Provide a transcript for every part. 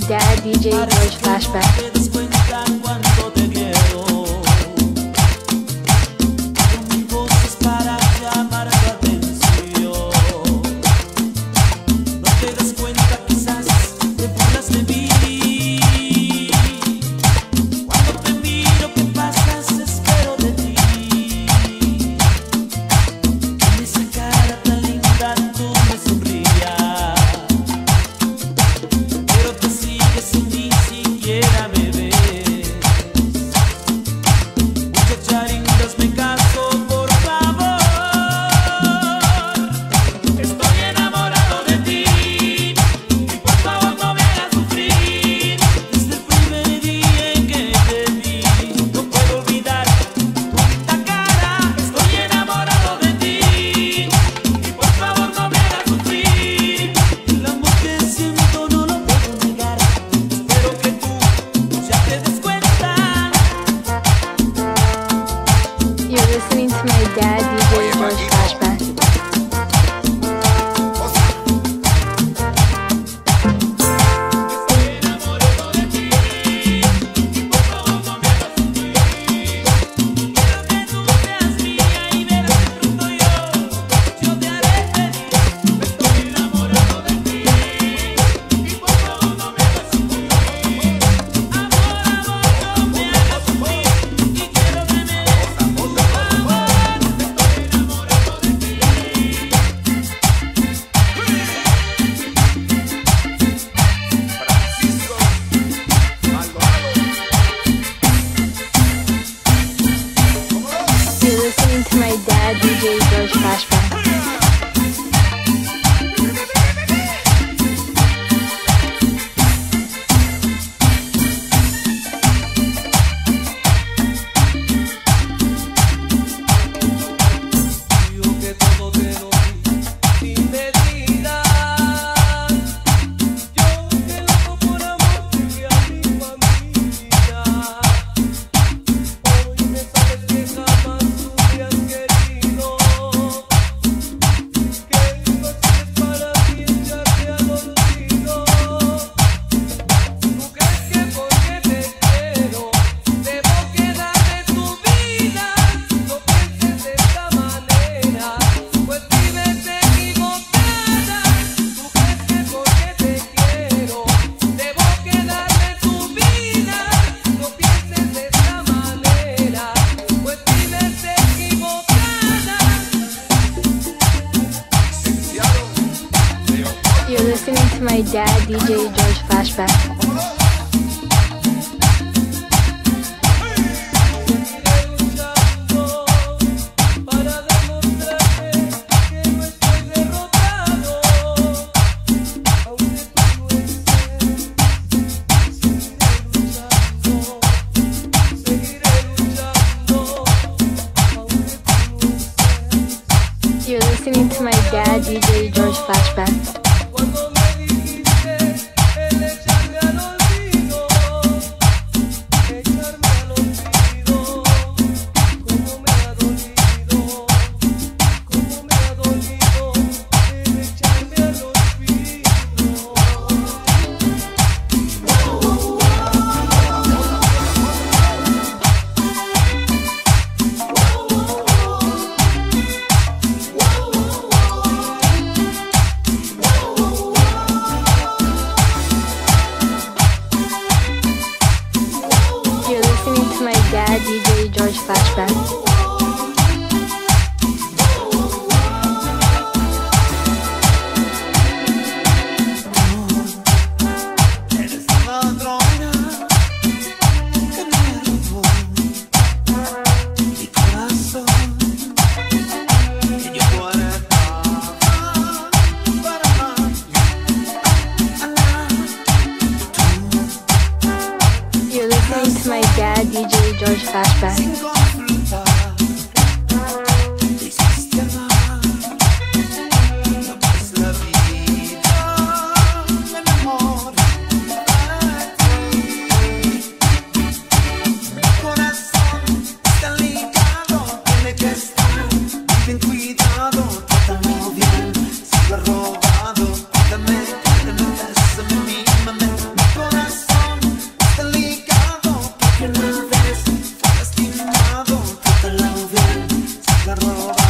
my dad, DJ Georges Flashback. My dad, DJ Georges Flashback. You're listening to my dad, DJ Georges Flashback. DJ Georges Flashback. My dad, DJ Georges Flashback.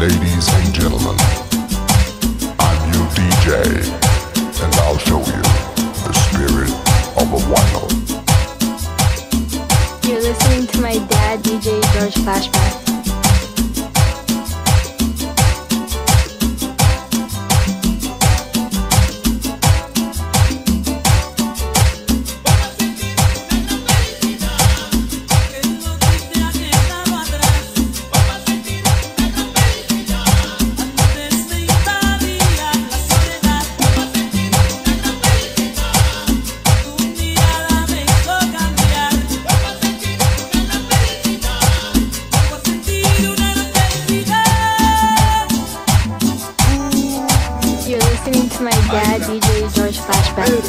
Ladies and gentlemen, I'm your DJ, and I'll show you the spirit of a vinyl. You're listening to my dad, DJ Georges Flashback. My dad, DJ Georges Flashback.